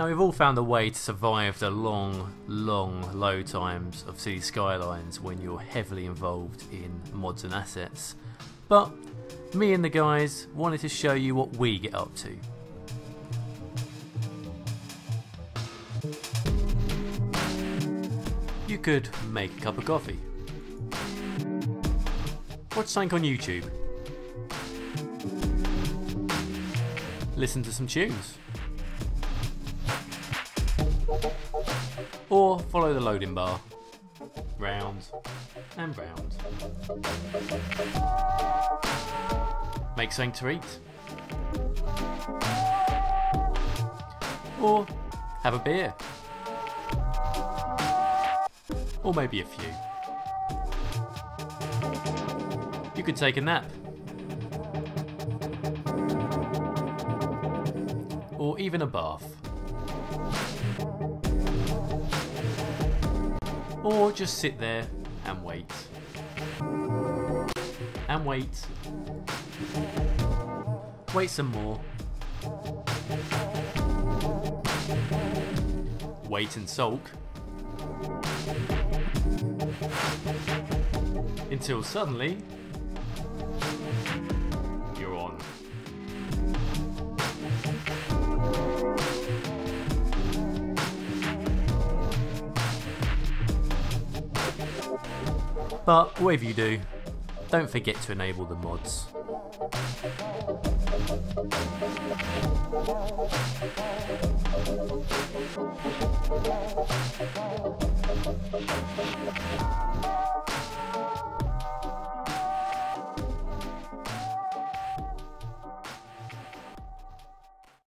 Now we've all found a way to survive the long low times of Cities Skylines when you're heavily involved in mods and assets, but me and the guys wanted to show you what we get up to. You could make a cup of coffee, watch something on YouTube, listen to some tunes, or follow the loading bar, round and round. Make something to eat, or have a beer, or maybe a few. You could take a nap, or even a bath, or just sit there and wait, and wait, wait some more, wait and sulk, until suddenly you're on. But whatever you do, don't forget to enable the mods.